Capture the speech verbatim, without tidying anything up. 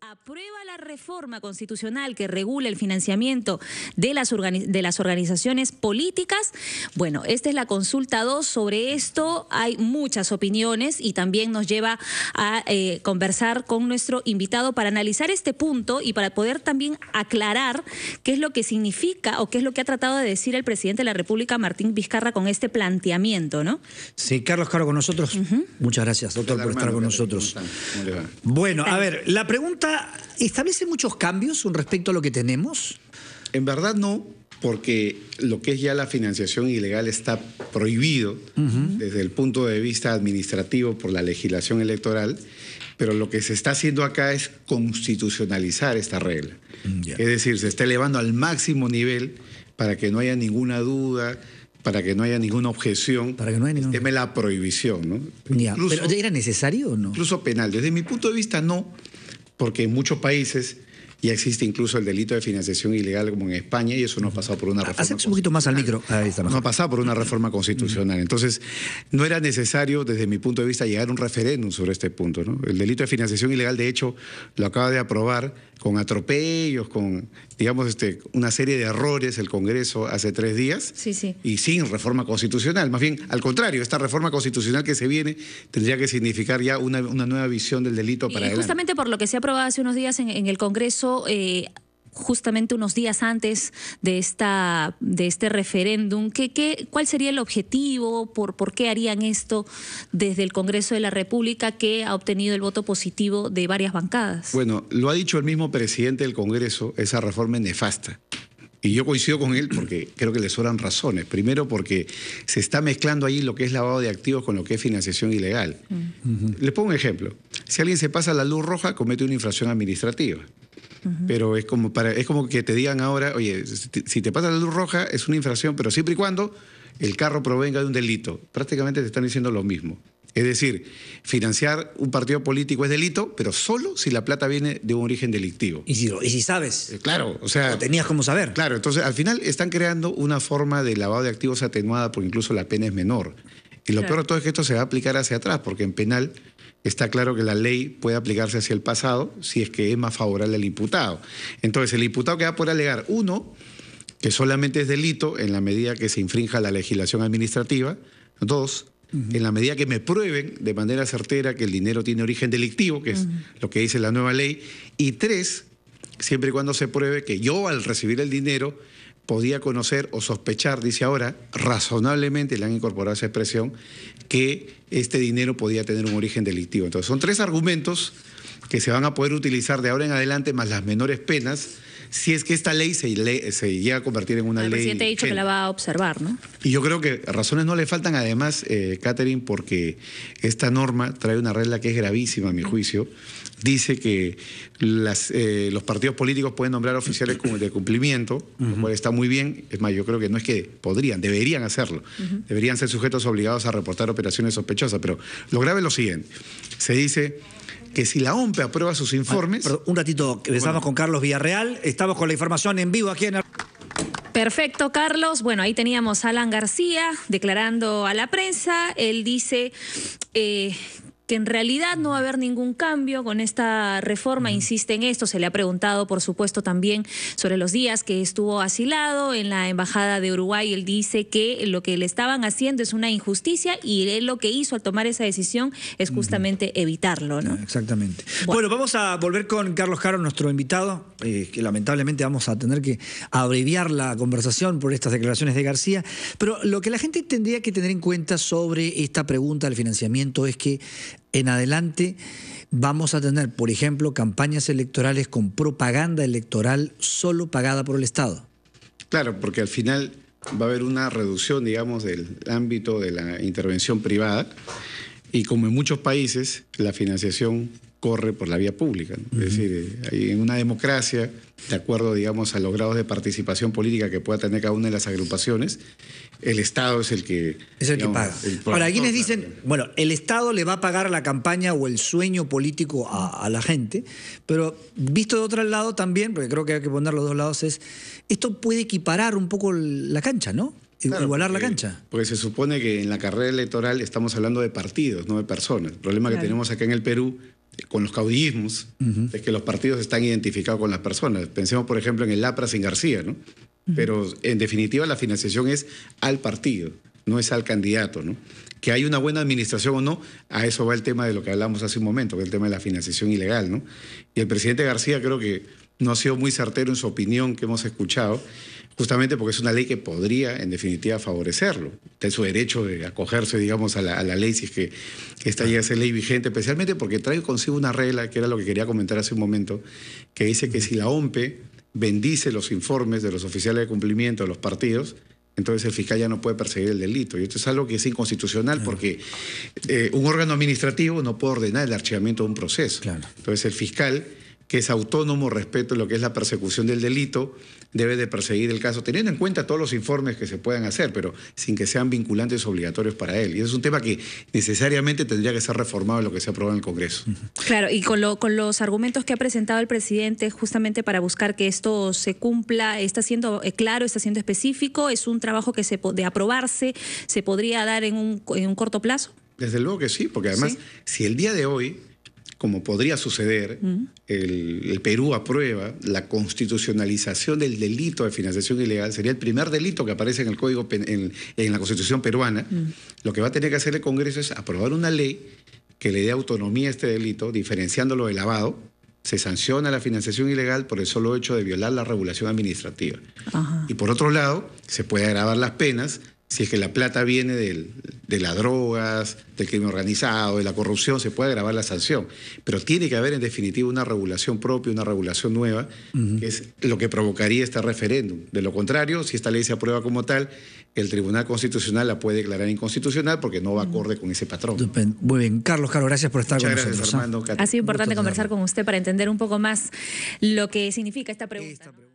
Aprueba la reforma constitucional que regula el financiamiento de las, de las organizaciones políticas. Bueno, esta es la consulta dos. Sobre esto hay muchas opiniones y también nos lleva a eh, conversar con nuestro invitado para analizar este punto y para poder también aclarar qué es lo que significa o qué es lo que ha tratado de decir el presidente de la República, Martín Vizcarra, con este planteamiento, ¿no? Sí, Carlos Caro con nosotros. Uh-huh. Muchas gracias, doctor, por estar con nosotros. Bueno, a ver, la pregunta, ¿establece muchos cambios con respecto a lo que tenemos? En verdad no, porque lo que es ya la financiación ilegal está prohibido uh-huh. desde el punto de vista administrativo por la legislación electoral, pero lo que se está haciendo acá es constitucionalizar esta regla. Yeah. Es decir, se está elevando al máximo nivel para que no haya ninguna duda, para que no haya ninguna objeción, para que no haya ningún... el tema de la prohibición, ¿no? Yeah. Incluso, ¿pero era necesario o no? Incluso penal. Desde mi punto de vista, no, porque en muchos países ya existe incluso el delito de financiación ilegal, como en España, y eso no ha pasado por una reforma. Acércese un poquito más al micro. Ahí está, no ha pasado por una reforma constitucional. Entonces, no era necesario, desde mi punto de vista, llegar a un referéndum sobre este punto, ¿no? El delito de financiación ilegal, de hecho, lo acaba de aprobar con atropellos, con, digamos, este, una serie de errores el Congreso hace tres días, sí, sí. y sin reforma constitucional. Más bien, al contrario, esta reforma constitucional que se viene tendría que significar ya una, una nueva visión del delito para adelante. Y justamente por lo que se ha aprobado hace unos días en, en el Congreso, eh, justamente unos días antes de, esta, de este referéndum, ¿qué, qué, ¿cuál sería el objetivo? Por, ¿Por qué harían esto desde el Congreso de la República, que ha obtenido el voto positivo de varias bancadas? Bueno, lo ha dicho el mismo presidente del Congreso, esa reforma es nefasta. Y yo coincido con él porque creo que le sobran razones. Primero, porque se está mezclando ahí lo que es lavado de activos con lo que es financiación ilegal. Uh-huh. Les pongo un ejemplo. Si alguien se pasa la luz roja, comete una infracción administrativa. Uh-huh. Pero es como, para, es como que te digan ahora, oye, si te pasa la luz roja es una infracción, pero siempre y cuando el carro provenga de un delito. Prácticamente te están diciendo lo mismo. Es decir, financiar un partido político es delito, pero solo si la plata viene de un origen delictivo. ¿Y si, y si sabes? Eh, claro, o sea... ¿O tenías como saber? Claro, entonces al final están creando una forma de lavado de activos atenuada porque incluso la pena es menor. Y lo claro. peor de todo es que esto se va a aplicar hacia atrás, porque en penal está claro que la ley puede aplicarse hacia el pasado si es que es más favorable al imputado. Entonces el imputado que va por alegar, uno, que solamente es delito en la medida que se infrinja la legislación administrativa, dos, Uh-huh. en la medida que me prueben de manera certera que el dinero tiene origen delictivo, que es uh-huh. lo que dice la nueva ley, y tres, siempre y cuando se pruebe que yo al recibir el dinero podía conocer o sospechar, dice ahora, razonablemente, le han incorporado esa expresión, que este dinero podía tener un origen delictivo. Entonces son tres argumentos que se van a poder utilizar de ahora en adelante, más las menores penas, si es que esta ley se, le, se llega a convertir en una ley... El presidente ley ha dicho general. Que la va a observar, ¿no? Y yo creo que razones no le faltan, además, eh, Catherine, porque esta norma trae una regla que es gravísima, a mi juicio. Dice que las, eh, los partidos políticos pueden nombrar oficiales de cumplimiento, uh-huh. lo cual está muy bien. Es más, yo creo que no es que podrían, deberían hacerlo. Uh-huh. Deberían ser sujetos obligados a reportar operaciones sospechosas. Pero lo grave es lo siguiente. Se dice... que si la OMPE aprueba sus informes... Bueno, un ratito, empezamos bueno. con Carlos Villarreal. Estamos con la información en vivo aquí en... Perfecto, Carlos. Bueno, ahí teníamos a Alan García declarando a la prensa. Él dice... Eh... que en realidad no va a haber ningún cambio con esta reforma, insiste en esto. Se le ha preguntado, por supuesto, también sobre los días que estuvo asilado en la Embajada de Uruguay. Él dice que lo que le estaban haciendo es una injusticia y él lo que hizo al tomar esa decisión es justamente evitarlo, ¿no? Exactamente. Bueno, bueno vamos a volver con Carlos Caro, nuestro invitado, eh, que lamentablemente vamos a tener que abreviar la conversación por estas declaraciones de García. Pero lo que la gente tendría que tener en cuenta sobre esta pregunta del financiamiento es que en adelante vamos a tener, por ejemplo, campañas electorales con propaganda electoral solo pagada por el Estado. Claro, porque al final va a haber una reducción, digamos, del ámbito de la intervención privada y como en muchos países, la financiación corre por la vía pública, ¿no? Uh-huh. Es decir, en una democracia, de acuerdo, digamos, a los grados de participación política que pueda tener cada una de las agrupaciones, el Estado es el que... Es el digamos, que paga. El Ahora, quienes dicen, bueno, el Estado le va a pagar la campaña o el sueño político a, a la gente, pero visto de otro lado también, porque creo que hay que poner los dos lados, es esto puede equiparar un poco la cancha, ¿no? Claro, igualar porque, la cancha. Porque se supone que en la carrera electoral estamos hablando de partidos, no de personas. El problema claro. que tenemos acá en el Perú con los caudillismos, uh-huh. de que los partidos están identificados con las personas. Pensemos, por ejemplo, en el APRA sin García, ¿no? Uh-huh. Pero, en definitiva, la financiación es al partido, no es al candidato, ¿no? Que hay una buena administración o no, a eso va el tema de lo que hablamos hace un momento, que es el tema de la financiación ilegal, ¿no? Y el presidente García creo que no ha sido muy certero en su opinión que hemos escuchado, justamente porque es una ley que podría, en definitiva, favorecerlo. Está en su derecho de acogerse, digamos, a la, a la ley, si es que esta llega a ser ley vigente, especialmente porque trae consigo una regla, que era lo que quería comentar hace un momento, que dice que si la OMPE bendice los informes de los oficiales de cumplimiento de los partidos, entonces el fiscal ya no puede perseguir el delito. Y esto es algo que es inconstitucional, claro. porque eh, un órgano administrativo no puede ordenar el archivamiento de un proceso. Claro. Entonces el fiscal, que es autónomo respecto a lo que es la persecución del delito, debe de perseguir el caso, teniendo en cuenta todos los informes que se puedan hacer, pero sin que sean vinculantes obligatorios para él. Y eso es un tema que necesariamente tendría que ser reformado en lo que se aprobó en el Congreso. Claro, y con, lo, con los argumentos que ha presentado el presidente justamente para buscar que esto se cumpla, está siendo claro, está siendo específico, es un trabajo que se, de aprobarse se podría dar en un, en un corto plazo. Desde luego que sí, porque además, ¿sí? si el día de hoy, como podría suceder, uh-huh. el, el Perú aprueba la constitucionalización del delito de financiación ilegal, sería el primer delito que aparece en el Código Pen- en, en la Constitución peruana, uh-huh. lo que va a tener que hacer el Congreso es aprobar una ley que le dé autonomía a este delito, diferenciándolo del lavado. Se sanciona la financiación ilegal por el solo hecho de violar la regulación administrativa. Uh-huh. Y por otro lado, se puede agravar las penas si es que la plata viene del, de las drogas, del crimen organizado, de la corrupción, se puede agravar la sanción. Pero tiene que haber, en definitiva, una regulación propia, una regulación nueva, uh-huh. que es lo que provocaría este referéndum. De lo contrario, si esta ley se aprueba como tal, el Tribunal Constitucional la puede declarar inconstitucional porque no va acorde con ese patrón. Muy bien. Carlos Caro, gracias por estar Muchas con gracias, nosotros. Armando. Ha sido importante conversar con usted para entender un poco más lo que significa esta pregunta. Esta pregunta.